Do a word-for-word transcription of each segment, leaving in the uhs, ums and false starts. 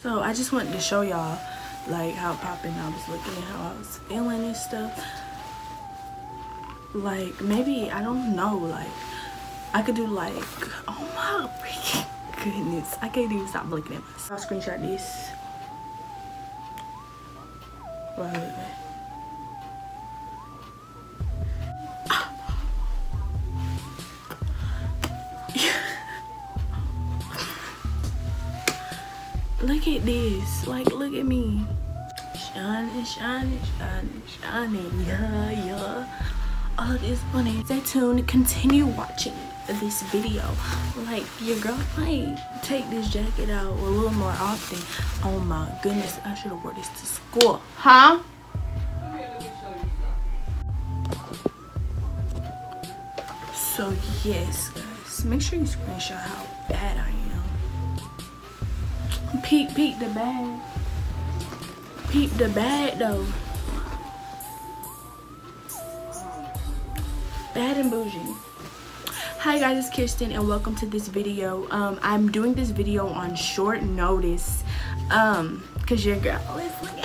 So I just wanted to show y'all like how popping I was looking and how I was feeling and stuff. Like maybe, I don't know, like I could do like, oh my freaking goodness, I can't even stop looking at myself. I'll screenshot this. Wait, wait, wait. Look at this, like look at me. Shining, shining, shining, shining, yeah, yeah. All of this funny. Stay tuned, continue watching this video. Like your girl might take this jacket out a little more often. Oh my goodness, I should have wore this to school. Huh? So yes, guys, make sure you screenshot how bad I am. Peep, peep the bag. Peep the bag though. Bad and bougie. Hi guys, it's Kirsten and welcome to this video. Um, I'm doing this video on short notice. Um, cause your girl is looking,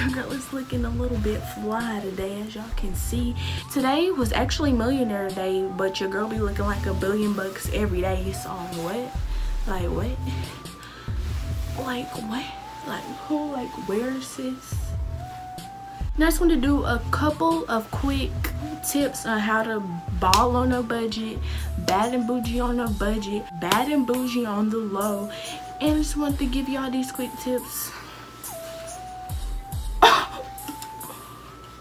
your girl is looking a little bit fly today, as y'all can see. Today was actually Millionaire Day, but your girl be looking like a billion bucks every day. So what? Like what? Like what? Like who? Like where, sis? Now I just want to do a couple of quick tips on how to ball on a budget, bad and bougie on a budget, bad and bougie on the low, and I just want to give y'all these quick tips.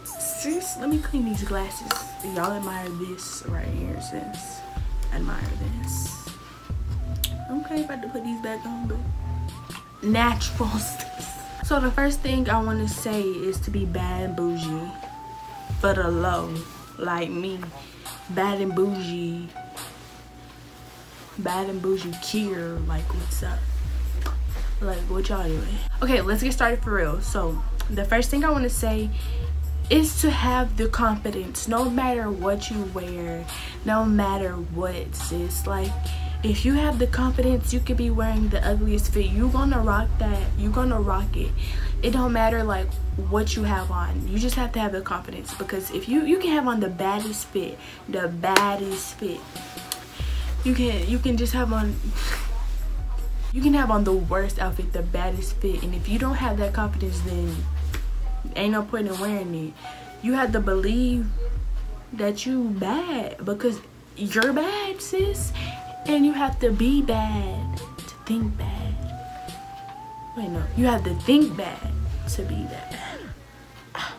Sis, let me clean these glasses. Y'all admire this right here, sis. Admire this. Okay, about to put these back on, but natural stuff. So the first thing I want to say is to be bad and bougie for the low, like me. Bad and bougie, bad and bougie care, like what's up, like what y'all doing? Okay, let's get started for real. So the first thing I want to say is to have the confidence, no matter what you wear, no matter what, sis. Like, if you have the confidence, you could be wearing the ugliest fit, you're gonna rock that, you're gonna rock it. It don't matter like what you have on, you just have to have the confidence. Because if you you can have on the baddest fit, the baddest fit, you can you can just have on you can have on the worst outfit, the baddest fit, and if you don't have that confidence, then ain't no point in wearing it. You have to believe that you bad, because you're bad, sis. And you have to be bad to think bad. Wait, no. You have to think bad to be that bad.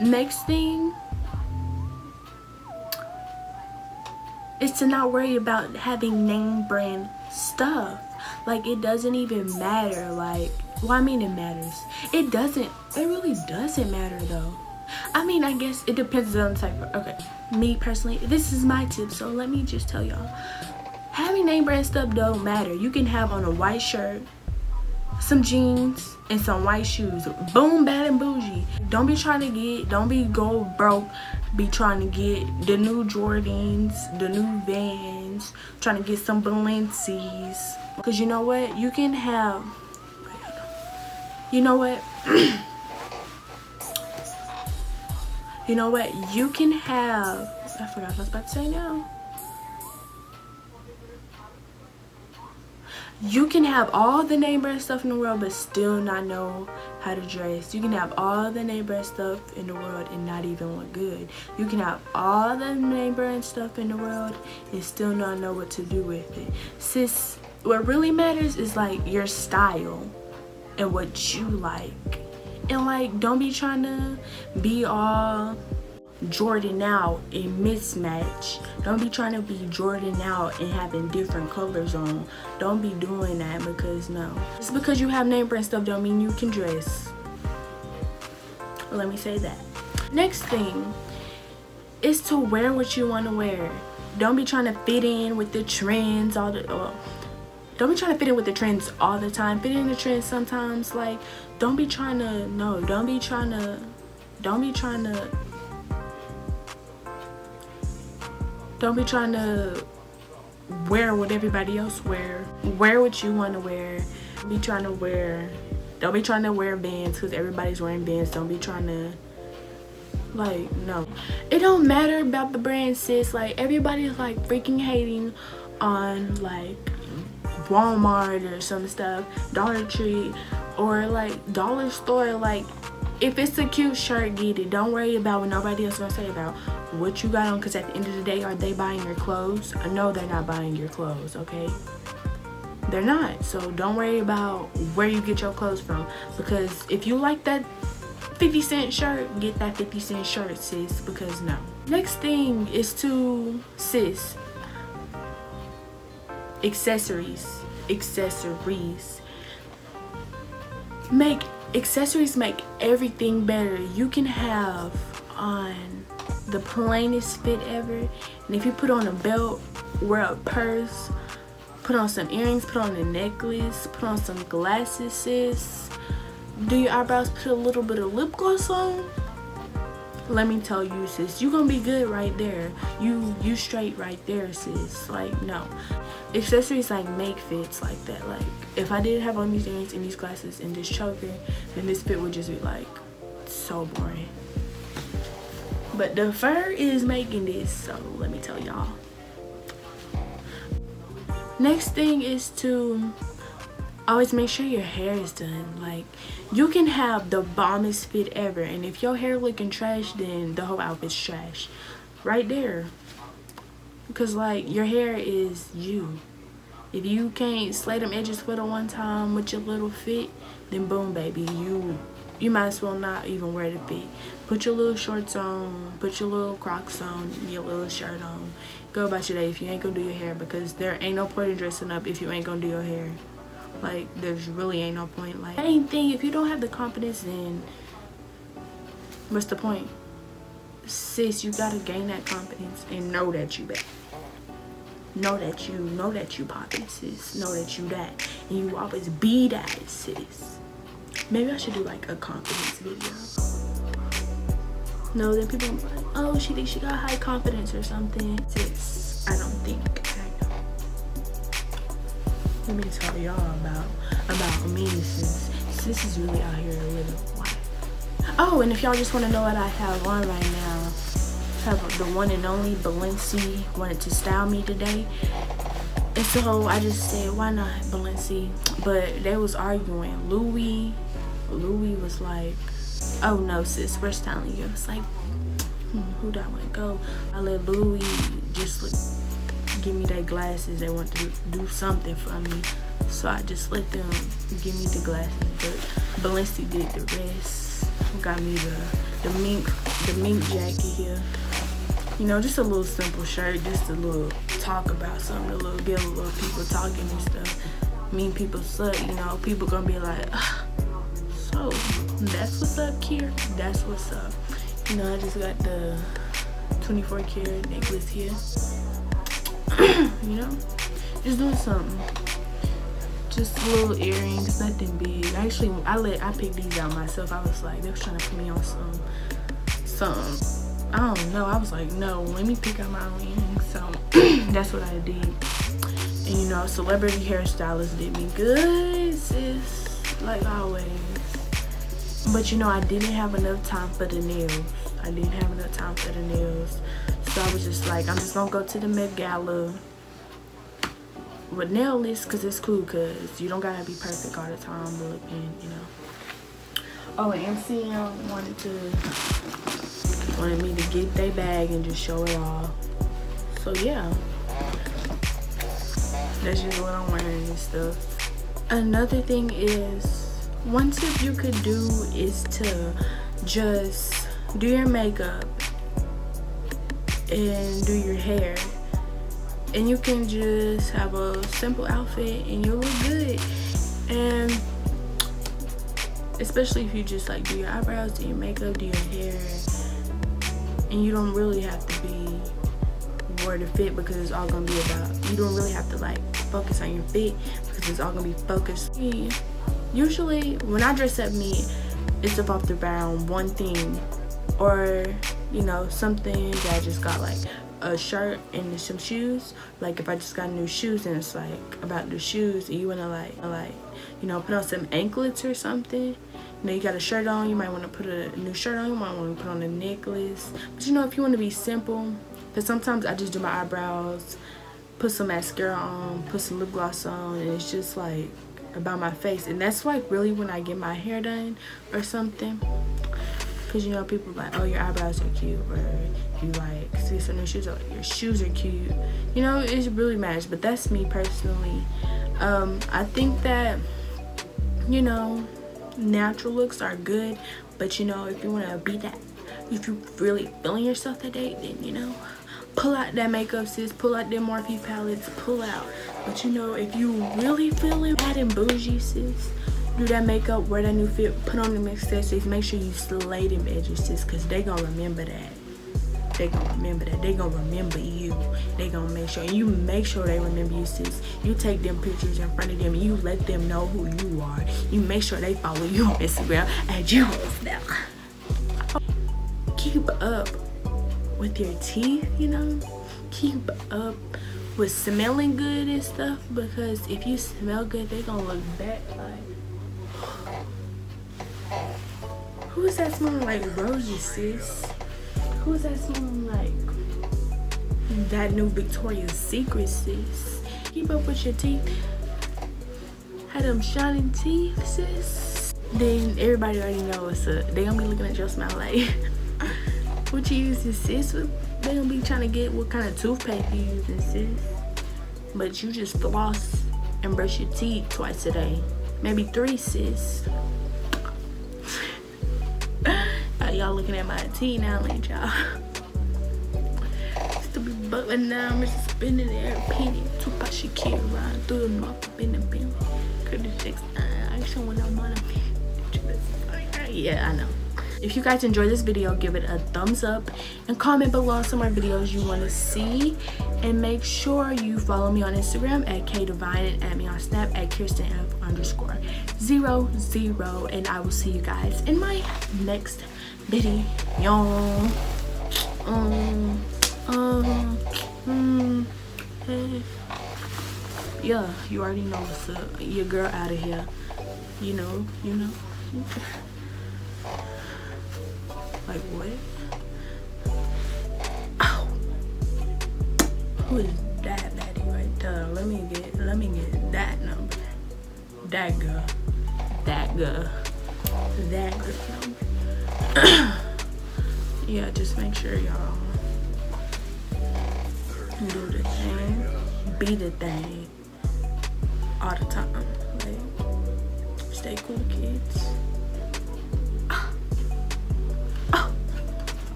Next thing is to not worry about having name brand stuff. Like, it doesn't even matter. Like, well, I mean, it matters. It doesn't. It really doesn't matter, though. I mean, I guess it depends on the type of, okay, me personally, this is my tip, so let me just tell y'all, having name brand stuff don't matter. You can have on a white shirt, some jeans, and some white shoes. Boom, bad and bougie. Don't be trying to get, don't be go broke, be trying to get the new Jordans, the new Vans, trying to get some Balencis, because you know what, you can have, you know what, you know what, you can have, I forgot what I was about to say now. You can have all the name brand stuff in the world, but still not know how to dress. You can have all the name brand stuff in the world and not even look good. You can have all the name brand stuff in the world and still not know what to do with it. Sis, what really matters is like your style and what you like. And like, don't be trying to be all Jordan out and mismatch. Don't be trying to be Jordan out and having different colors on. Don't be doing that, because no. Just because you have name brand stuff don't mean you can dress. Let me say that. Next thing is to wear what you want to wear. Don't be trying to fit in with the trends all the oh, Don't be trying to fit in with the trends all the time. Fit in the trends sometimes. Like, don't be trying to, no, don't be trying to, don't be trying to, don't be trying to wear what everybody else wear. Wear what you want to wear. Don't be trying to wear. Don't be trying to wear bands because everybody's wearing bands. Don't be trying to. Like, no. It don't matter about the brand, sis. Like, everybody's, like, freaking hating on, like, Walmart or some stuff. Dollar Tree or, like, dollar store. Like, if it's a cute shirt, get it. Don't worry about what nobody else is going to say about what you got on. Because at the end of the day, are they buying your clothes? No, they're not buying your clothes, okay? They're not. So, don't worry about where you get your clothes from. Because if you like that fifty cent shirt, get that fifty cent shirt, sis, because no. Next thing is to, sis, accessories. Accessories. Make, accessories make everything better. You can have on the plainest fit ever, and if you put on a belt, wear a purse, put on some earrings, put on a necklace, put on some glasses, sis. Do your eyebrows, put a little bit of lip gloss on. Let me tell you, sis, you're gonna be good right there. You you straight right there, sis. Like, no. Accessories, like, make fits like that. Like, if I did have on these earrings and these glasses and this choker, then this fit would just be, like, so boring. But the fur is making this, so let me tell y'all. Next thing is to always make sure your hair is done. Like, you can have the bombest fit ever, and if your hair looking trash, then the whole outfit's trash right there. Because, like, your hair is you. If you can't slay them edges for the one time with your little fit, then boom, baby, you you might as well not even wear the fit. Put your little shorts on, put your little Crocs on, your little shirt on. Go about your day if you ain't gonna do your hair, because there ain't no point in dressing up if you ain't gonna do your hair. Like, there's really ain't no point. Like, same thing, if you don't have the confidence, then what's the point? Sis, you gotta gain that confidence and know that you bad. Know that you, know that you poppin', sis. Know that you that. And you always be that, sis. Maybe I should do, like, a confidence video. No, then people are like, oh, she thinks she got high confidence or something. Sis, I don't think. Let me tell y'all about about me, sis. Sis is really out here living life. Oh, and if y'all just want to know what I have on right now, I have the one and only Balenci wanted to style me today, and so I just said, why not Balenci? But they was arguing. Louie, Louie was like, oh no, sis, we're styling you. I was like, hmm, who do I want to go? I let Louie just look. Give me their glasses. They want to do something for me, so I just let them give me the glasses. But Balenci did the rest. Got me the the mink the mink jacket here. You know, just a little simple shirt, just a little talk about something, a little get a little people talking and stuff. Mean people suck. You know, people gonna be like, ah, so that's what's up, Kier. That's what's up. You know, I just got the twenty-four karat necklace here. You know, just doing something, just little earrings, nothing big. Actually, I let I picked these out myself. I was like, they was trying to put me on some, some, I don't know. I was like, no, let me pick out my own earrings. So that's what I did. And you know, celebrity hairstylist did me good, sis, like always. But you know, I didn't have enough time for the nails. I didn't have enough time for the nails. So I was just like, I'm just gonna go to the Met Gala with nail list, cause it's cool, cause you don't gotta be perfect all the time looking, you know. Oh, and M C M wanted to wanted me to get their bag and just show it all. So yeah, that's just what I'm wearing and stuff. Another thing is, one tip you could do is to just do your makeup and do your hair, and you can just have a simple outfit and you'll look good. And especially if you just like do your eyebrows, do your makeup, do your hair, and you don't really have to be where to fit, because it's all gonna be about, you don't really have to like focus on your fit, because it's all gonna be focused. Usually when I dress up me, it's about around one thing, or you know, something that I just got like a shirt and some shoes, like if I just got new shoes and it's like about the shoes and you want to like like you know, put on some anklets or something. You know, you got a shirt on, you might want to put a new shirt on, you might want to put on a necklace. But you know, if you want to be simple, because sometimes I just do my eyebrows, put some mascara on, put some lip gloss on, and it's just like about my face. And that's like really when I get my hair done or something. Because you know, people are like, oh, your eyebrows are cute, or you like see some new shoes, or like, your shoes are cute. You know, it really matters. But that's me personally. Um, I think that, you know, natural looks are good, but you know, if you want to be that, if you really feeling yourself that day, then you know, pull out that makeup, sis. Pull out them Morphe palettes. Pull out. But you know, if you really feeling bad and bougie, sis, do that makeup, wear that new fit, put on them accessories. Make sure you slay them edges, sis, because they gonna remember that. They gonna remember that. They gonna remember you. They gonna make sure. And you make sure they remember you, sis. You take them pictures in front of them. You let them know who you are. You make sure they follow you on Instagram and you now. Keep up with your teeth, you know. Keep up with smelling good and stuff, because if you smell good, they gonna look back like, who is that smelling like roses, sis? Who is that smelling like that new Victoria's Secret, sis? Keep up with your teeth. Had them shining teeth, sis. Then everybody already knows, so they gonna be looking at your smile like, what you using, sis? They gonna be trying to get what kind of toothpaste you using, sis. But you just floss and brush your teeth twice a day, maybe three, sis. Y'all looking at my teeth now, ain't y'all? Still be buckling down, Mister Spinning there, penny, two pots she kid around through the north, been the bill. Could the six I actually want to want to be. Yeah, I know. If you guys enjoyed this video, give it a thumbs up and comment below some more videos you want to see. And make sure you follow me on Instagram at K Davine and add me on Snap at Kirsten F underscore zero zero. And I will see you guys in my next video. Um, um, mm, hey. Yeah, you already know what's up. Your girl out of here. You know, you know. Like what? Oh, who is that lady right there? Let me get, let me get that number. That girl, that girl, that girl number. Yeah, just make sure y'all do the thing, be the thing, all the time. Like, stay cool, kids.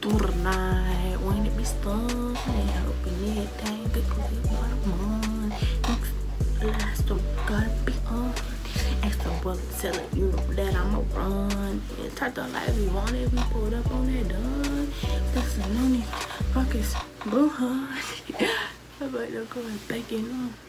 Through the night, when it be stunning, I hope you need that, because it's what I'm on. Last one, gotta be on. Extra brother telling you that I'ma run. It's type the life we want if we pulled up on that done. That's the money, fuckers, boo, huh? Everybody, they're going back in on.